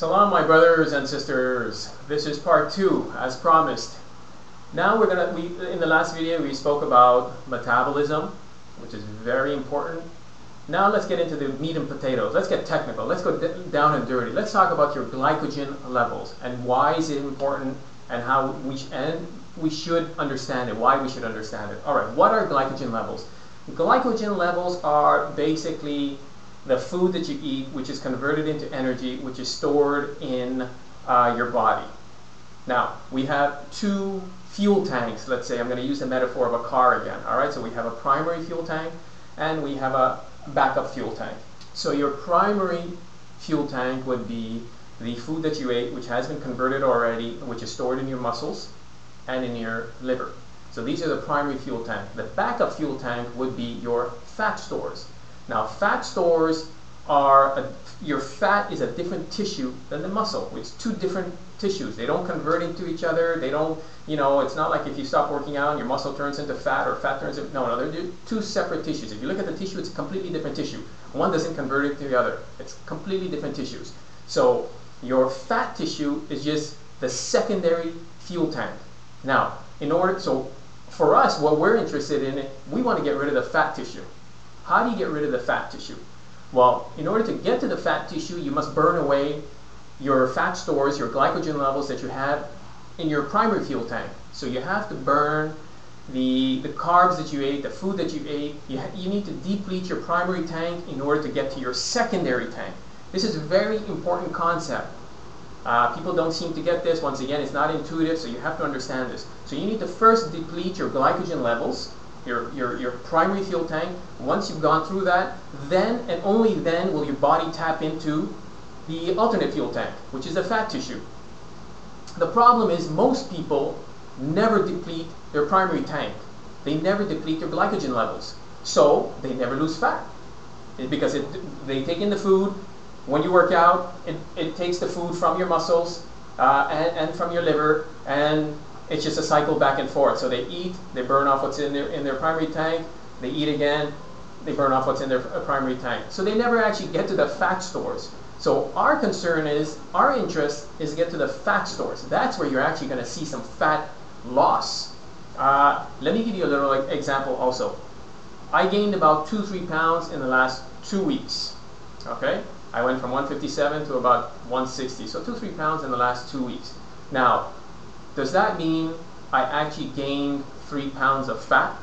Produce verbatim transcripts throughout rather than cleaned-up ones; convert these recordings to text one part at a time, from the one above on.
Salam, my brothers and sisters. This is part two, as promised. Now we're gonna. We in the last video we spoke about metabolism, which is very important. Now let's get into the meat and potatoes. Let's get technical. Let's go down and dirty. Let's talk about your glycogen levels and why is it important and how we sh and we should understand it. Why we should understand it. All right. What are glycogen levels? Glycogen levels are basically the food that you eat, which is converted into energy, which is stored in uh, your body. Now, we have two fuel tanks, let's say. I'm going to use the metaphor of a car again, all right? So we have a primary fuel tank, and we have a backup fuel tank. So your primary fuel tank would be the food that you ate, which has been converted already, which is stored in your muscles and in your liver. So these are the primary fuel tank. The backup fuel tank would be your fat stores. Now, fat stores are, a, your fat is a different tissue than the muscle. It's two different tissues. They don't convert into each other. They don't, you know, it's not like if you stop working out and your muscle turns into fat or fat turns into, no, no, they're two separate tissues. If you look at the tissue, it's a completely different tissue. One doesn't convert it to the other. It's completely different tissues. So your fat tissue is just the secondary fuel tank. Now, in order, so for us, what we're interested in, we want to get rid of the fat tissue. How do you get rid of the fat tissue? Well, in order to get to the fat tissue, you must burn away your fat stores, your glycogen levels that you have in your primary fuel tank. So you have to burn the, the carbs that you ate, the food that you ate. You, ha you need to deplete your primary tank in order to get to your secondary tank. This is a very important concept. Uh, people don't seem to get this. Once again, it's not intuitive, so you have to understand this. So you need to first deplete your glycogen levels, Your, your, your primary fuel tank. Once you've gone through that, then and only then will your body tap into the alternate fuel tank, which is the fat tissue. The problem is most people never deplete their primary tank. They never deplete their glycogen levels. So they never lose fat. It's because it, they take in the food. When you work out, it, it takes the food from your muscles uh, and, and from your liver, and it's just a cycle back and forth. So they eat, they burn off what's in their, in their primary tank, they eat again, they burn off what's in their primary tank. So they never actually get to the fat stores. So our concern is, our interest is to get to the fat stores. That's where you're actually gonna see some fat loss. Uh, let me give you a little like, example also. I gained about two, three pounds in the last two weeks, okay? I went from one fifty-seven to about one sixty, so two, three pounds in the last two weeks. Now, does that mean I actually gained three pounds of fat?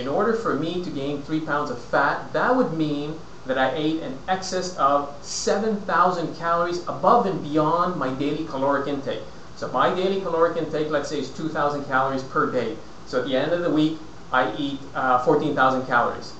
In order for me to gain three pounds of fat, that would mean that I ate an excess of seven thousand calories above and beyond my daily caloric intake. So my daily caloric intake, let's say, is two thousand calories per day. So at the end of the week, I eat uh, fourteen thousand calories.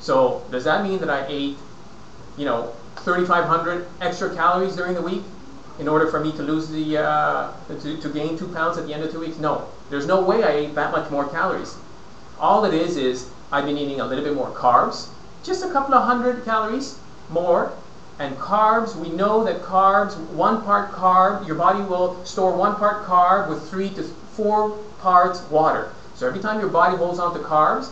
So does that mean that I ate, you know, thirty-five hundred extra calories during the week in order for me to lose the, uh, to, to gain two pounds at the end of two weeks? No, there's no way I ate that much more calories. All it is is I've been eating a little bit more carbs, just a couple of hundred calories more, and carbs, we know that carbs, one part carb, your body will store one part carb with three to four parts water. So every time your body holds on to carbs,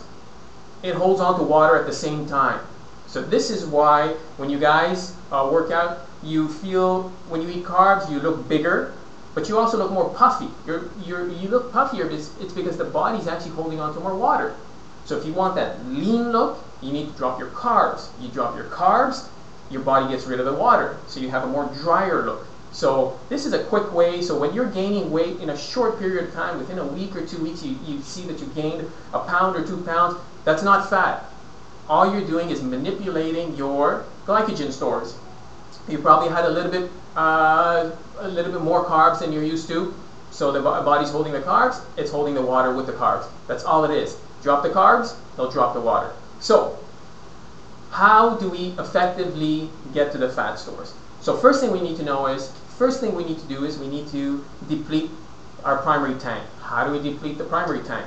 it holds on to water at the same time. So this is why when you guys uh, work out, you feel, when you eat carbs, you look bigger, but you also look more puffy. You're, you're, you look puffier, it's, it's because the body's actually holding on to more water. So if you want that lean look, you need to drop your carbs. You drop your carbs, your body gets rid of the water, so you have a more drier look. So this is a quick way, so when you're gaining weight in a short period of time, within a week or two weeks, you, you see that you gained a pound or two pounds, that's not fat. All you're doing is manipulating your glycogen stores. You probably had a little bit, uh, a little bit more carbs than you're used to. So the body's holding the carbs, it's holding the water with the carbs. That's all it is. Drop the carbs, they'll drop the water. So, how do we effectively get to the fat stores? So first thing we need to know is, first thing we need to do is we need to deplete our primary tank. How do we deplete the primary tank?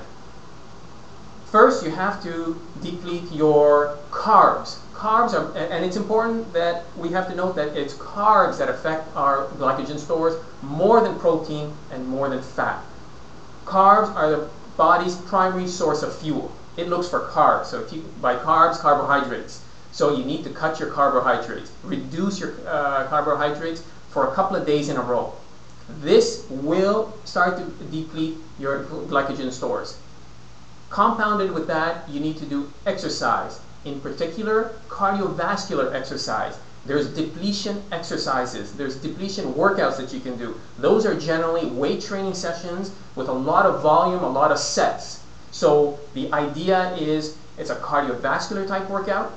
First, you have to deplete your carbs. Carbs are, and it's important that we have to note that it's carbs that affect our glycogen stores more than protein and more than fat. Carbs are the body's primary source of fuel. It looks for carbs. So if you, by carbs, carbohydrates. So you need to cut your carbohydrates. Reduce your uh, carbohydrates for a couple of days in a row. This will start to deplete your glycogen stores. Compounded with that, you need to do exercise, in particular cardiovascular exercise. There's depletion exercises, there's depletion workouts that you can do. Those are generally weight training sessions with a lot of volume, a lot of sets. So the idea is it's a cardiovascular type workout,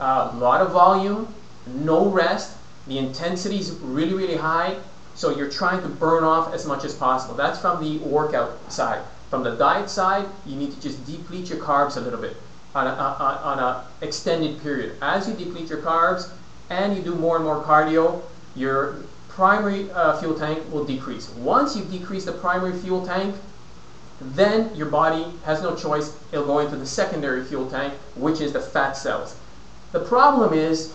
a lot of volume, no rest, the intensity is really, really high, so you're trying to burn off as much as possible. That's from the workout side. From the diet side, you need to just deplete your carbs a little bit on a, on a extended period. As you deplete your carbs and you do more and more cardio, your primary uh, fuel tank will decrease. Once you decrease the primary fuel tank, then your body has no choice. It'll go into the secondary fuel tank, which is the fat cells. The problem is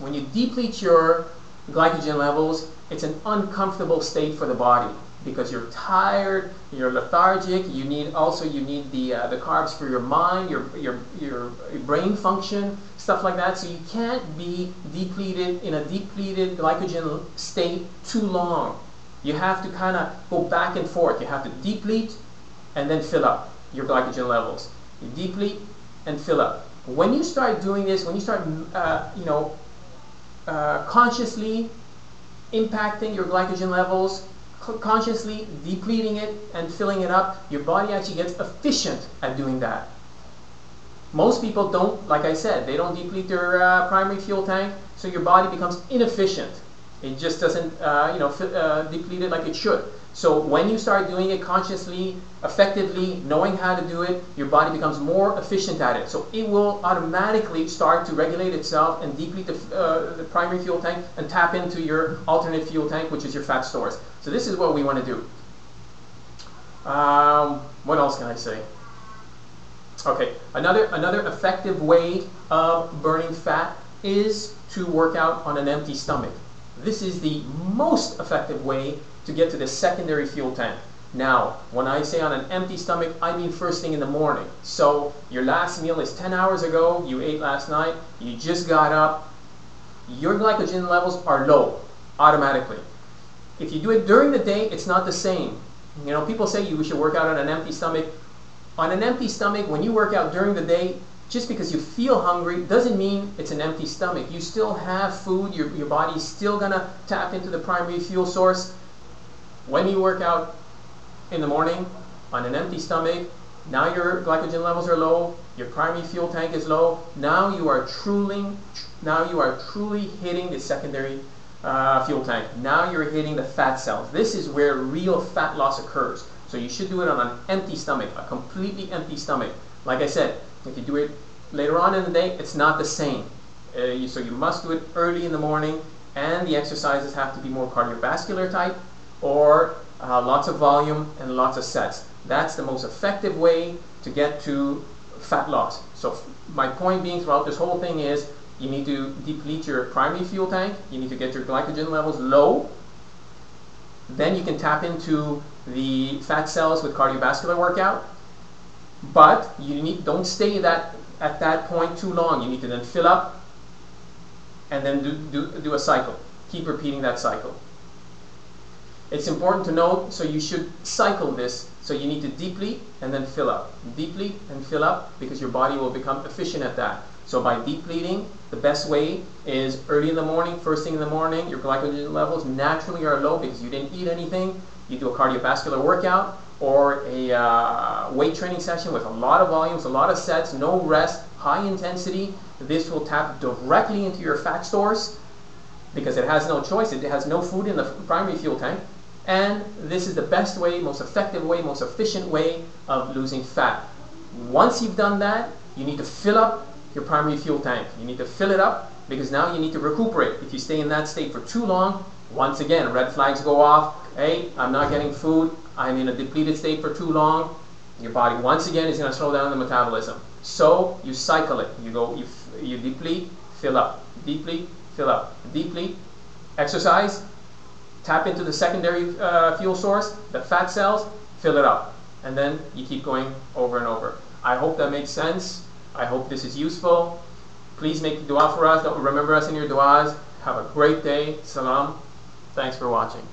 when you deplete your glycogen levels, it's an uncomfortable state for the body because you're tired, you're lethargic. You need also you need the uh, the carbs for your mind, your your your brain function, stuff like that. So you can't be depleted in a depleted glycogen state too long. You have to kind of go back and forth. You have to deplete and then fill up your glycogen levels. You deplete and fill up. When you start doing this, when you start uh, you know uh, consciously impacting your glycogen levels, consciously depleting it and filling it up, your body actually gets efficient at doing that. Most people don't, like I said, they don't deplete their uh, primary fuel tank, so your body becomes inefficient. It just doesn't uh, you know, uh, deplete it like it should. So when you start doing it consciously, effectively, knowing how to do it, your body becomes more efficient at it. So it will automatically start to regulate itself and deplete the, uh, the primary fuel tank and tap into your alternate fuel tank, which is your fat stores. So this is what we want to do. Um, what else can I say? Okay, another, another effective way of burning fat is to work out on an empty stomach. This is the most effective way to get to the secondary fuel tank. Now, when I say on an empty stomach, I mean first thing in the morning. So your last meal is ten hours ago, you ate last night, you just got up, your glycogen levels are low automatically. If you do it during the day, it's not the same. You know, people say you should work out on an empty stomach. On an empty stomach, when you work out during the day, just because you feel hungry doesn't mean it's an empty stomach. You still have food, your, your body's still gonna tap into the primary fuel source. When you work out in the morning on an empty stomach, now your glycogen levels are low, your primary fuel tank is low, now you are truly, now you are truly hitting the secondary uh, fuel tank. Now you're hitting the fat cells. This is where real fat loss occurs. So you should do it on an empty stomach, a completely empty stomach. Like I said, if you do it later on in the day, it's not the same. Uh, you, so you must do it early in the morning, and the exercises have to be more cardiovascular type or uh, lots of volume and lots of sets. That's the most effective way to get to fat loss. So my point being throughout this whole thing is you need to deplete your primary fuel tank, you need to get your glycogen levels low, then you can tap into the fat cells with cardiovascular workout. But you need, don't stay that, at that point too long. You need to then fill up and then do, do, do a cycle. Keep repeating that cycle. It's important to note, so you should cycle this. So you need to deplete and then fill up. Deplete and fill up because your body will become efficient at that. So by depleting, the best way is early in the morning, first thing in the morning, your glycogen levels naturally are low because you didn't eat anything. You do a cardiovascular workout or a uh, weight training session with a lot of volumes, a lot of sets, no rest, high intensity. This will tap directly into your fat stores because it has no choice. It has no food in the primary fuel tank. And this is the best way, most effective way, most efficient way of losing fat. Once you've done that, you need to fill up your primary fuel tank. You need to fill it up because now you need to recuperate. If you stay in that state for too long, once again, red flags go off. Hey, I'm not getting food. I'm in a depleted state for too long. Your body, once again, is going to slow down the metabolism. So you cycle it. You go, you, you deplete, fill up, deplete, fill up, deplete, exercise, tap into the secondary uh, fuel source, the fat cells, fill it up. And then you keep going over and over. I hope that makes sense. I hope this is useful. Please make dua for us. Don't remember us in your duas. Have a great day. Salam. Thanks for watching.